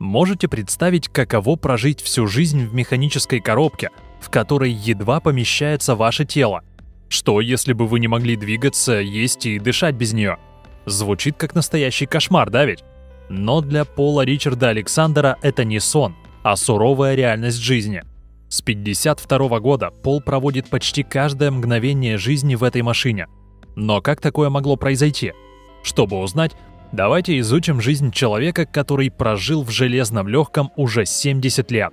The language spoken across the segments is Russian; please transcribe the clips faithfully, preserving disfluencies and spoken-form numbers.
Можете представить, каково прожить всю жизнь в механической коробке, в которой едва помещается ваше тело? Что, если бы вы не могли двигаться, есть и дышать без нее? Звучит как настоящий кошмар, да ведь? Но для Пола Ричарда Александра это не сон, а суровая реальность жизни. С пятьдесят второго года Пол проводит почти каждое мгновение жизни в этой машине. Но как такое могло произойти? Чтобы узнать, давайте изучим жизнь человека, который прожил в железном легком уже семьдесят лет.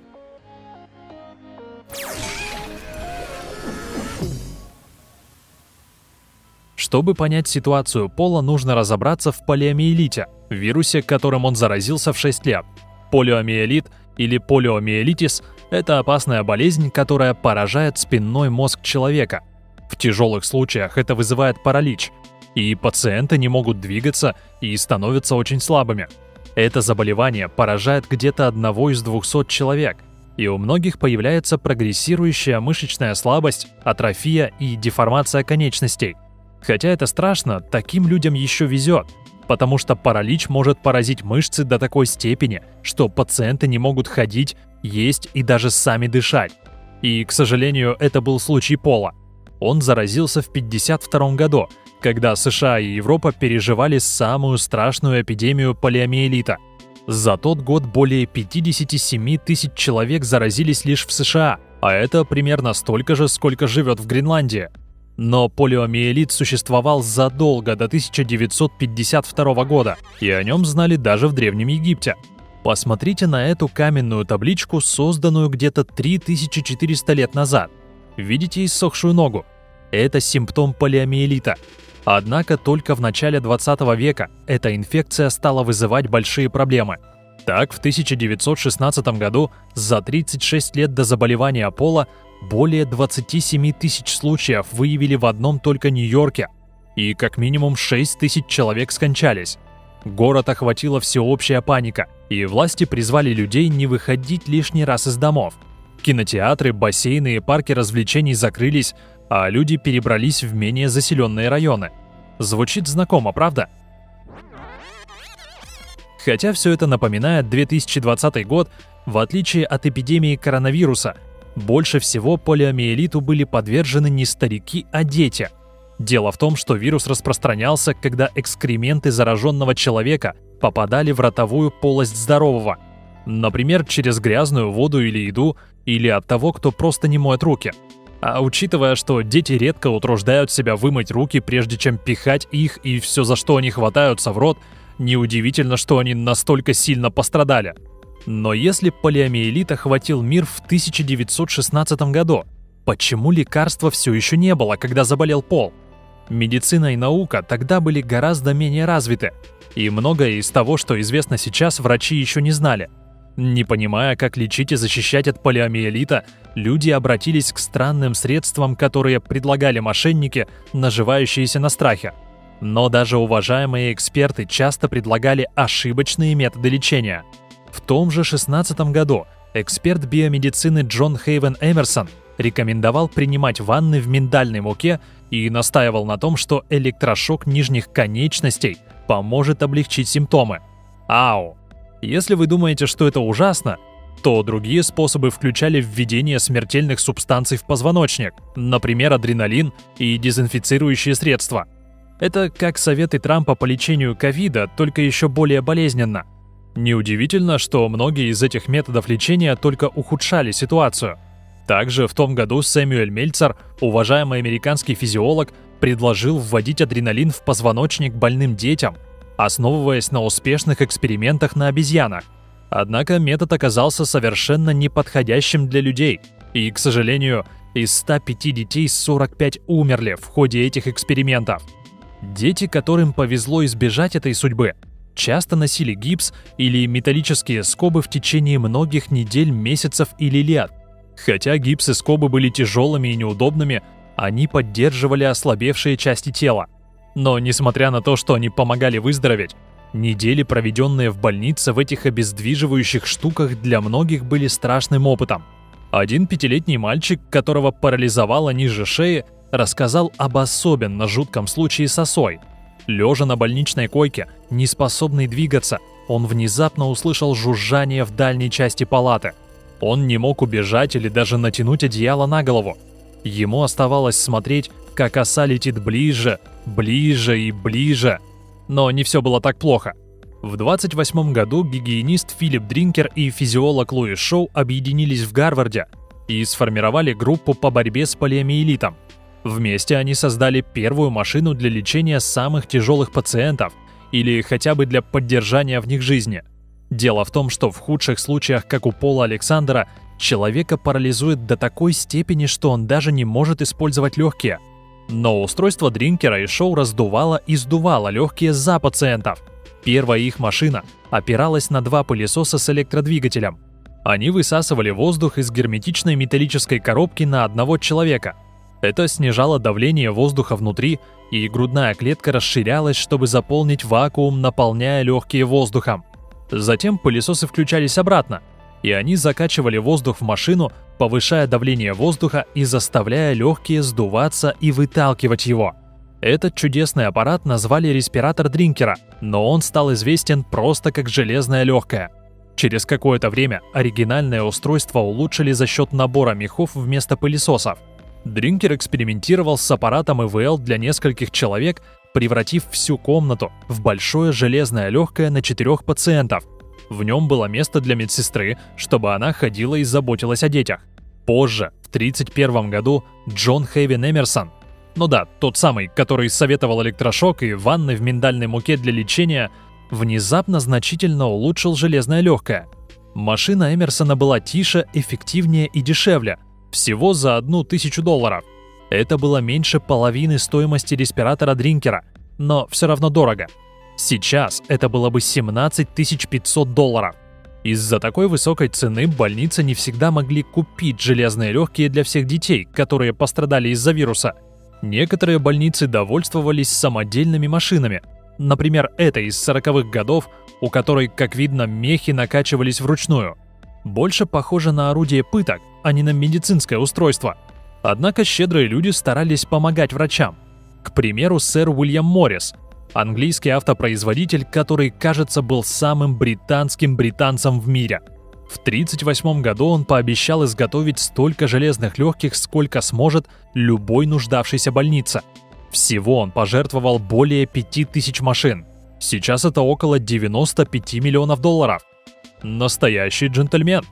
Чтобы понять ситуацию Пола, нужно разобраться в полиомиелите, вирусе, которым он заразился в шесть лет. Полиомиелит или полиомиелитис – это опасная болезнь, которая поражает спинной мозг человека. В тяжелых случаях это вызывает паралич, и пациенты не могут двигаться и становятся очень слабыми. Это заболевание поражает где-то одного из двухсот человек, и у многих появляется прогрессирующая мышечная слабость, атрофия и деформация конечностей. Хотя это страшно, таким людям еще везет, потому что паралич может поразить мышцы до такой степени, что пациенты не могут ходить, есть и даже сами дышать. И, к сожалению, это был случай Пола. Он заразился в пятьдесят втором году, когда США и Европа переживали самую страшную эпидемию полиомиелита. За тот год более пятидесяти семи тысяч человек заразились лишь в США, а это примерно столько же, сколько живет в Гренландии. Но полиомиелит существовал задолго до тысяча девятьсот пятьдесят второго года, и о нем знали даже в Древнем Египте. Посмотрите на эту каменную табличку, созданную где-то три тысячи четыреста лет назад. Видите иссохшую ногу? Это симптом полиомиелита. Однако только в начале двадцатого века эта инфекция стала вызывать большие проблемы. Так, в тысяча девятьсот шестнадцатом году, за тридцать шесть лет до заболевания Пола, более двадцати семи тысяч случаев выявили в одном только Нью-Йорке, и как минимум шесть тысяч человек скончались. Город охватила всеобщая паника, и власти призвали людей не выходить лишний раз из домов. Кинотеатры, бассейны и парки развлечений закрылись, а люди перебрались в менее заселенные районы. Звучит знакомо, правда? Хотя все это напоминает две тысячи двадцатый год, в отличие от эпидемии коронавируса, больше всего полиомиелиту были подвержены не старики, а дети. Дело в том, что вирус распространялся, когда экскременты зараженного человека попадали в ротовую полость здорового. Например, через грязную воду или еду, или от того, кто просто не моет руки. А учитывая, что дети редко утруждают себя вымыть руки, прежде чем пихать их и все, за что они хватаются в рот, неудивительно, что они настолько сильно пострадали. Но если полиомиелит охватил мир в тысяча девятьсот шестнадцатом году, почему лекарства все еще не было, когда заболел Пол? Медицина и наука тогда были гораздо менее развиты, и многое из того, что известно сейчас, врачи еще не знали. Не понимая, как лечить и защищать от полиомиелита, люди обратились к странным средствам, которые предлагали мошенники, наживающиеся на страхе. Но даже уважаемые эксперты часто предлагали ошибочные методы лечения. В том же шестнадцатом году эксперт биомедицины Джон Хейвен Эмерсон рекомендовал принимать ванны в миндальной муке и настаивал на том, что электрошок нижних конечностей поможет облегчить симптомы. Ау! Если вы думаете, что это ужасно, то другие способы включали введение смертельных субстанций в позвоночник, например, адреналин и дезинфицирующие средства. Это как советы Трампа по лечению ковида, только еще более болезненно. Неудивительно, что многие из этих методов лечения только ухудшали ситуацию. Также в том году Сэмюэль Мельцер, уважаемый американский физиолог, предложил вводить адреналин в позвоночник больным детям, основываясь на успешных экспериментах на обезьянах. Однако метод оказался совершенно неподходящим для людей, и, к сожалению, из ста пяти детей сорок пять умерли в ходе этих экспериментов. Дети, которым повезло избежать этой судьбы, часто носили гипс или металлические скобы в течение многих недель, месяцев или лет. Хотя гипс и скобы были тяжелыми и неудобными, они поддерживали ослабевшие части тела. Но несмотря на то, что они помогали выздороветь, недели, проведенные в больнице в этих обездвиживающих штуках, для многих были страшным опытом. Один пятилетний мальчик, которого парализовало ниже шеи, рассказал об особенно жутком случае с осой. Лежа на больничной койке, неспособный двигаться, он внезапно услышал жужжание в дальней части палаты. Он не мог убежать или даже натянуть одеяло на голову. Ему оставалось смотреть, как оса летит ближе, ближе и ближе. Но не все было так плохо. В двадцать восьмом году гигиенист Филип Дринкер и физиолог Луис Шоу объединились в Гарварде и сформировали группу по борьбе с полиомиелитом. Вместе они создали первую машину для лечения самых тяжелых пациентов или хотя бы для поддержания в них жизни. Дело в том, что в худших случаях, как у Пола Александра, человека парализует до такой степени, что он даже не может использовать легкие. Но устройство Дринкера и Шоу раздувало и сдувало легкие за пациентов. Первая их машина опиралась на два пылесоса с электродвигателем. Они высасывали воздух из герметичной металлической коробки на одного человека. Это снижало давление воздуха внутри, и грудная клетка расширялась, чтобы заполнить вакуум, наполняя легкие воздухом. Затем пылесосы включались обратно, и они закачивали воздух в машину, повышая давление воздуха и заставляя легкие сдуваться и выталкивать его. Этот чудесный аппарат назвали респиратор Дринкера, но он стал известен просто как железное легкое. Через какое-то время оригинальное устройство улучшили за счет набора мехов вместо пылесосов. Дринкер экспериментировал с аппаратом ИВЛ для нескольких человек, превратив всю комнату в большое железное легкое на четырех пациентов. В нем было место для медсестры, чтобы она ходила и заботилась о детях. Позже, в тысяча девятьсот тридцать первом году, Джон Хейвен Эмерсон, ну да, тот самый, который советовал электрошок и ванны в миндальной муке для лечения, внезапно значительно улучшил железное легкое. Машина Эмерсона была тише, эффективнее и дешевле, всего за одну тысячу долларов. Это было меньше половины стоимости респиратора Дринкера, но все равно дорого. Сейчас это было бы семнадцать тысяч пятьсот долларов. Из-за такой высокой цены больницы не всегда могли купить железные легкие для всех детей, которые пострадали из-за вируса. Некоторые больницы довольствовались самодельными машинами. Например, эта из сороковых годов, у которой, как видно, мехи накачивались вручную. Больше похоже на орудие пыток, а не на медицинское устройство. Однако щедрые люди старались помогать врачам. К примеру, сэр Уильям Моррис, английский автопроизводитель, который, кажется, был самым британским британцем в мире. В тысяча девятьсот тридцать восьмом году он пообещал изготовить столько железных легких, сколько сможет любой нуждавшейся больнице. Всего он пожертвовал более пяти тысяч машин. Сейчас это около девяноста пяти миллионов долларов. Настоящий джентльмен.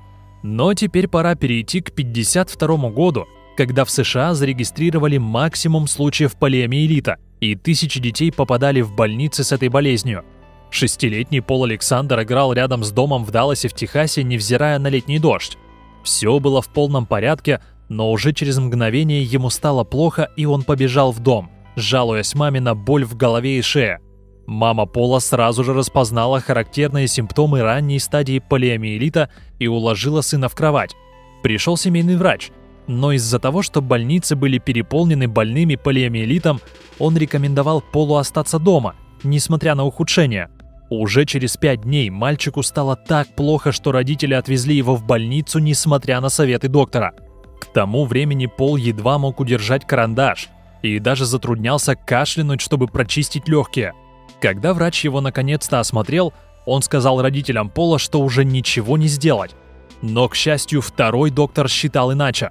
Но теперь пора перейти к тысяча девятьсот пятьдесят второму году, когда в США зарегистрировали максимум случаев полиомиелита, и тысячи детей попадали в больницы с этой болезнью. Шестилетний Пол Александр играл рядом с домом в Далласе в Техасе, невзирая на летний дождь. Все было в полном порядке, но уже через мгновение ему стало плохо, и он побежал в дом, жалуясь маме на боль в голове и шее. Мама Пола сразу же распознала характерные симптомы ранней стадии полиомиелита и уложила сына в кровать. Пришел семейный врач, но из-за того, что больницы были переполнены больными полиомиелитом, он рекомендовал Полу остаться дома, несмотря на ухудшение. Уже через пять дней мальчику стало так плохо, что родители отвезли его в больницу, несмотря на советы доктора. К тому времени Пол едва мог удержать карандаш и даже затруднялся кашлянуть, чтобы прочистить легкие. Когда врач его наконец-то осмотрел, он сказал родителям Пола, что уже ничего не сделать. Но, к счастью, второй доктор считал иначе.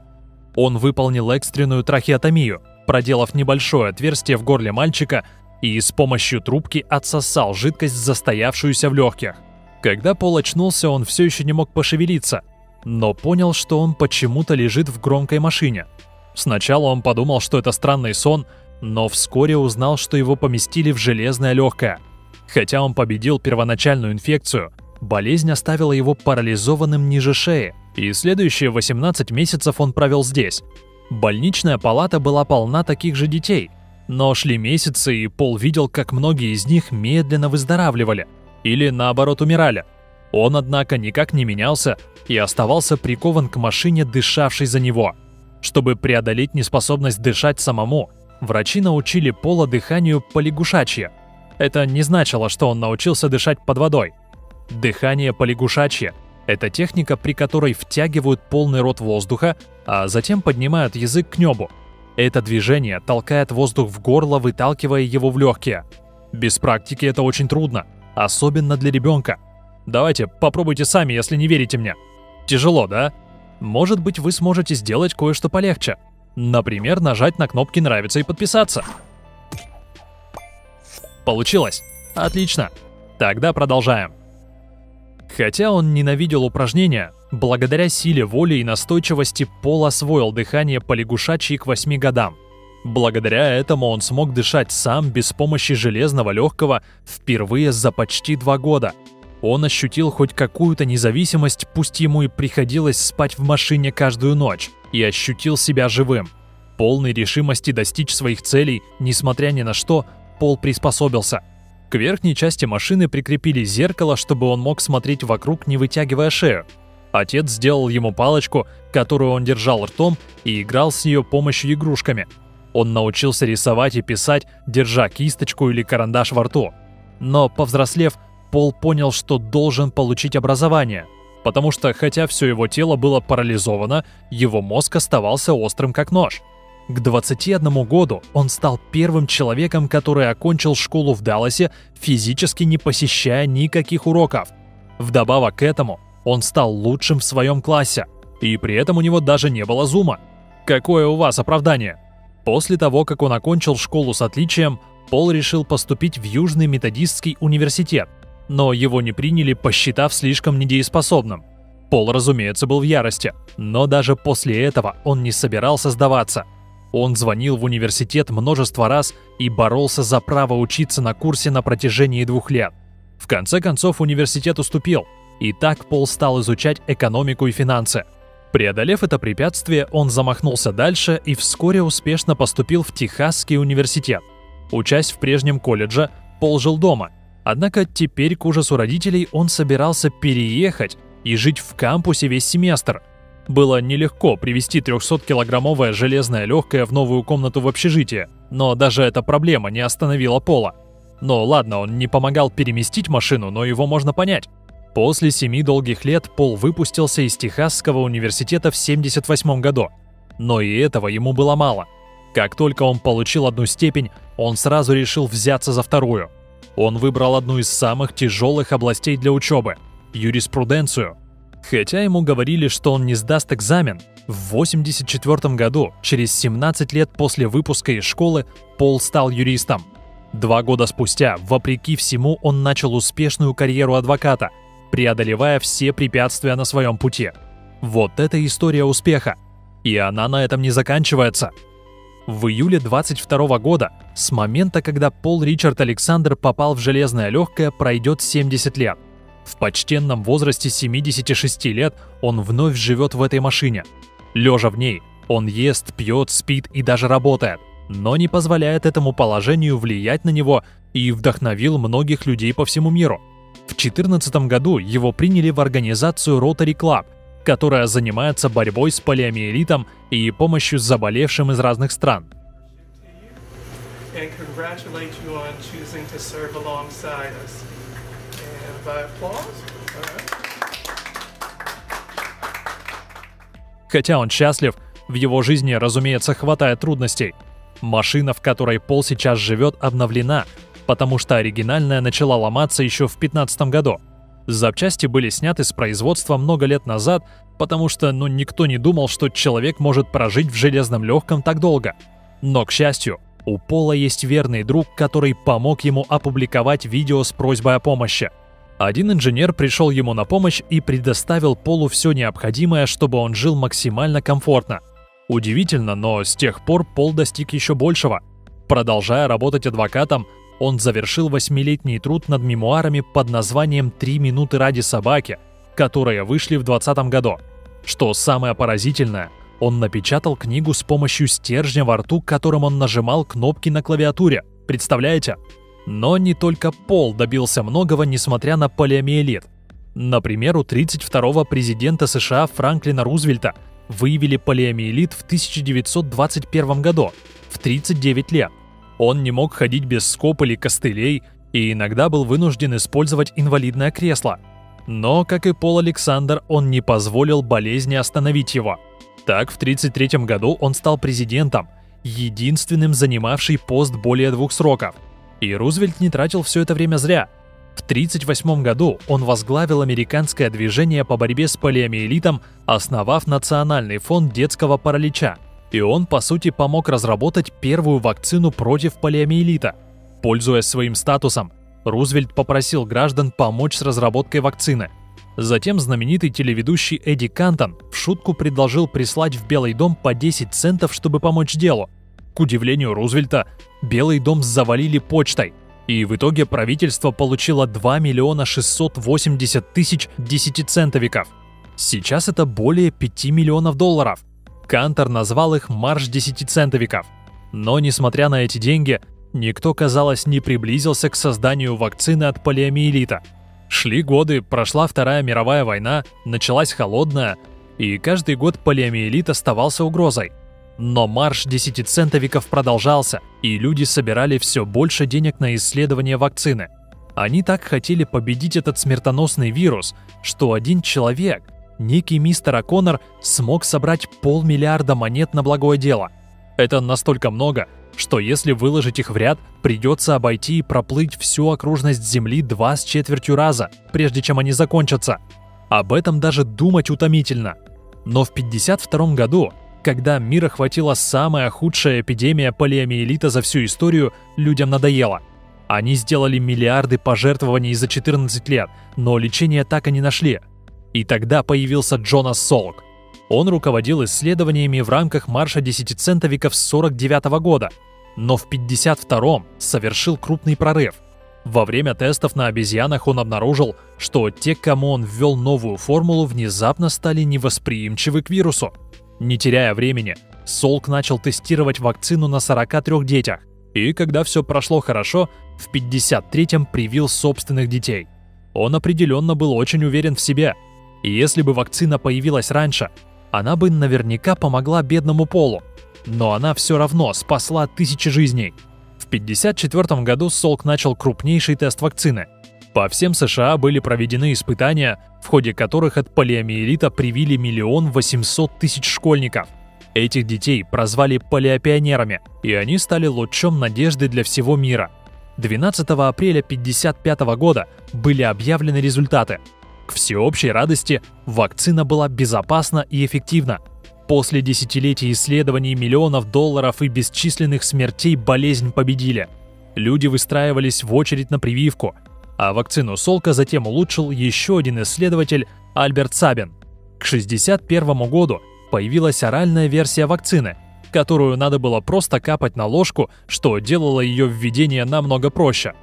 Он выполнил экстренную трахеотомию, проделав небольшое отверстие в горле мальчика и с помощью трубки отсосал жидкость, застоявшуюся в легких. Когда Пол очнулся, он все еще не мог пошевелиться, но понял, что он почему-то лежит в громкой машине. Сначала он подумал, что это странный сон, но вскоре узнал, что его поместили в железное легкое. Хотя он победил первоначальную инфекцию, болезнь оставила его парализованным ниже шеи, и следующие восемнадцать месяцев он провел здесь. Больничная палата была полна таких же детей, но шли месяцы, и Пол видел, как многие из них медленно выздоравливали или, наоборот, умирали. Он, однако, никак не менялся и оставался прикован к машине, дышавшей за него. Чтобы преодолеть неспособность дышать самому, врачи научили Пола дыханию полягушачье. Это не значило, что он научился дышать под водой. Дыхание полягушачье – это техника, при которой втягивают полный рот воздуха, а затем поднимают язык к небу. Это движение толкает воздух в горло, выталкивая его в легкие. Без практики это очень трудно, особенно для ребенка, Давайте, попробуйте сами, если не верите мне. Тяжело, да? Может быть, вы сможете сделать кое-что полегче. Например, нажать на кнопки «Нравится» и «Подписаться». Получилось? Отлично. Тогда продолжаем. Хотя он ненавидел упражнения, благодаря силе воли и настойчивости Пол освоил дыхание по лягушачьи к восьми годам. Благодаря этому он смог дышать сам без помощи железного легкого впервые за почти два года. Он ощутил хоть какую-то независимость, пусть ему и приходилось спать в машине каждую ночь, и ощутил себя живым. Полной решимости достичь своих целей, несмотря ни на что, Пол приспособился. К верхней части машины прикрепили зеркало, чтобы он мог смотреть вокруг, не вытягивая шею. Отец сделал ему палочку, которую он держал ртом, и играл с ее помощью игрушками. Он научился рисовать и писать, держа кисточку или карандаш во рту. Но, повзрослев, Пол понял, что должен получить образование, потому что, хотя все его тело было парализовано, его мозг оставался острым как нож. К двадцати одному году он стал первым человеком, который окончил школу в Далласе, физически не посещая никаких уроков. Вдобавок к этому, он стал лучшим в своем классе, и при этом у него даже не было зума. Какое у вас оправдание? После того, как он окончил школу с отличием, Пол решил поступить в Южный методистский университет, но его не приняли, посчитав слишком недееспособным. Пол, разумеется, был в ярости, но даже после этого он не собирался сдаваться. Он звонил в университет множество раз и боролся за право учиться на курсе на протяжении двух лет. В конце концов, университет уступил, и так Пол стал изучать экономику и финансы. Преодолев это препятствие, он замахнулся дальше и вскоре успешно поступил в Техасский университет. Учась в прежнем колледже, Пол жил дома, однако теперь, к ужасу родителей, он собирался переехать и жить в кампусе весь семестр. Было нелегко привести трехсоткилограммовое железное легкое в новую комнату в общежитии, но даже эта проблема не остановила Пола. Но ладно, он не помогал переместить машину, но его можно понять. После семи долгих лет Пол выпустился из Техасского университета в семьдесят восьмом году. Но и этого ему было мало. Как только он получил одну степень, он сразу решил взяться за вторую. Он выбрал одну из самых тяжелых областей для учебы – юриспруденцию. Хотя ему говорили, что он не сдаст экзамен, в восемьдесят четвёртом году, через семнадцать лет после выпуска из школы, Пол стал юристом. Два года спустя, вопреки всему, он начал успешную карьеру адвоката, преодолевая все препятствия на своем пути. Вот это история успеха. И она на этом не заканчивается. В июле двадцать второго года, с момента, когда Пол Ричард Александр попал в железное легкое, пройдет семьдесят лет. В почтенном возрасте семидесяти шести лет он вновь живет в этой машине. Лежа в ней, он ест, пьет, спит и даже работает, но не позволяет этому положению влиять на него и вдохновил многих людей по всему миру. В две тысячи четырнадцатом году его приняли в организацию Rotary Club, которая занимается борьбой с полиомиелитом и помощью заболевшим из разных стран. Хотя он счастлив, в его жизни, разумеется, хватает трудностей. Машина, в которой Пол сейчас живет, обновлена, потому что оригинальная начала ломаться еще в две тысячи пятнадцатом году. Запчасти были сняты с производства много лет назад, потому что ну, никто не думал, что человек может прожить в железном легком так долго. Но, к счастью, у Пола есть верный друг, который помог ему опубликовать видео с просьбой о помощи. Один инженер пришел ему на помощь и предоставил Полу все необходимое, чтобы он жил максимально комфортно. Удивительно, но с тех пор Пол достиг еще большего. Продолжая работать адвокатом, он завершил восьмилетний труд над мемуарами под названием «Три минуты ради собаки», которые вышли в двадцатом году. Что самое поразительное, он напечатал книгу с помощью стержня во рту, которым он нажимал кнопки на клавиатуре. Представляете? Но не только Пол добился многого, несмотря на полиомиелит. Например, у тридцать второго президента США Франклина Рузвельта выявили полиомиелит в тысяча девятьсот двадцать первом году, в тридцать девять лет. Он не мог ходить без скоб или костылей и иногда был вынужден использовать инвалидное кресло. Но, как и Пол Александр, он не позволил болезни остановить его. Так, в тридцать третьем году он стал президентом, единственным занимавший пост более двух сроков. И Рузвельт не тратил все это время зря. В тысяча девятьсот тридцать восьмом году он возглавил американское движение по борьбе с полиомиелитом, основав Национальный фонд детского паралича, и он, по сути, помог разработать первую вакцину против полиомиелита. Пользуясь своим статусом, Рузвельт попросил граждан помочь с разработкой вакцины. Затем знаменитый телеведущий Эдди Кантон в шутку предложил прислать в Белый дом по десять центов, чтобы помочь делу. К удивлению Рузвельта, Белый дом завалили почтой, и в итоге правительство получило два миллиона шестьсот восемьдесят тысяч десятицентовиков. Сейчас это более пяти миллионов долларов. Кантор назвал их «марш десятицентовиков». Но, несмотря на эти деньги, никто, казалось, не приблизился к созданию вакцины от полиомиелита. Шли годы, прошла Вторая мировая война, началась холодная, и каждый год полиомиелит оставался угрозой. Но марш десятицентовиков продолжался, и люди собирали все больше денег на исследование вакцины. Они так хотели победить этот смертоносный вирус, что один человек, некий мистер О'Коннор, смог собрать полмиллиарда монет на благое дело. Это настолько много, что если выложить их в ряд, придется обойти и проплыть всю окружность Земли два с четвертью раза, прежде чем они закончатся. Об этом даже думать утомительно. Но в тысяча девятьсот пятьдесят втором году, когда мир охватила самая худшая эпидемия полиомиелита за всю историю, людям надоело. Они сделали миллиарды пожертвований за четырнадцать лет, но лечения так и не нашли. И тогда появился Джонас Солк. Он руководил исследованиями в рамках марша десятицентовиков сорок девятого года, но в пятьдесят втором совершил крупный прорыв. Во время тестов на обезьянах он обнаружил, что те, кому он ввел новую формулу, внезапно стали невосприимчивы к вирусу. Не теряя времени, Солк начал тестировать вакцину на сорока трёх детях, и когда все прошло хорошо, в пятьдесят третьем привил собственных детей. Он определенно был очень уверен в себе, и если бы вакцина появилась раньше, она бы наверняка помогла бедному полу, но она все равно спасла тысячи жизней. В пятьдесят четвёртом году Солк начал крупнейший тест вакцины. По всем США были проведены испытания, в ходе которых от полиомиелита привили миллион восемьсот тысяч школьников. Этих детей прозвали полиопионерами, и они стали лучом надежды для всего мира. двенадцатого апреля тысяча девятьсот пятьдесят пятого года были объявлены результаты. К всеобщей радости вакцина была безопасна и эффективна. После десятилетий исследований, миллионов долларов и бесчисленных смертей болезнь победили. Люди выстраивались в очередь на прививку, а вакцину Солка затем улучшил еще один исследователь – Альберт Сабин. К шестьдесят первому году появилась оральная версия вакцины, которую надо было просто капать на ложку, что делало ее введение намного проще.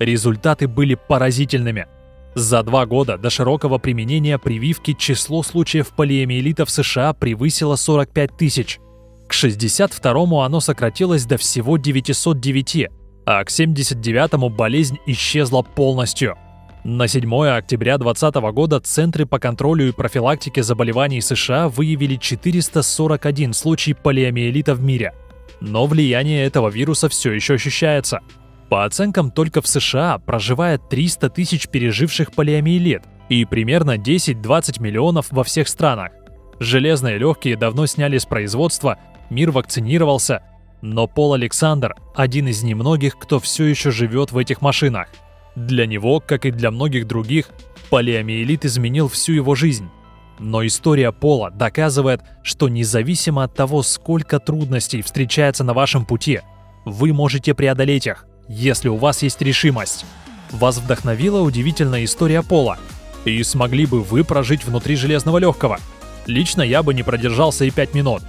Результаты были поразительными. За два года до широкого применения прививки число случаев полиомиелита в США превысило сорок пять тысяч. К шестьдесят второму оно сократилось до всего девятисот девяти, а к семьдесят девятому болезнь исчезла полностью. На седьмое октября две тысячи двадцатого года Центры по контролю и профилактике заболеваний США выявили четыреста сорок один случай полиомиелита в мире. Но влияние этого вируса все еще ощущается. По оценкам, только в США проживает триста тысяч переживших полиомиелит и примерно десять-двадцать миллионов во всех странах. Железные легкие давно сняли с производства, мир вакцинировался, но Пол Александр – один из немногих, кто все еще живет в этих машинах. Для него, как и для многих других, полиомиелит изменил всю его жизнь. Но история Пола доказывает, что независимо от того, сколько трудностей встречается на вашем пути, вы можете преодолеть их, если у вас есть решимость. Вас вдохновила удивительная история Пола? И смогли бы вы прожить внутри железного легкого? Лично я бы не продержался и пять минут.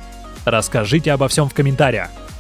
Расскажите обо всем в комментариях.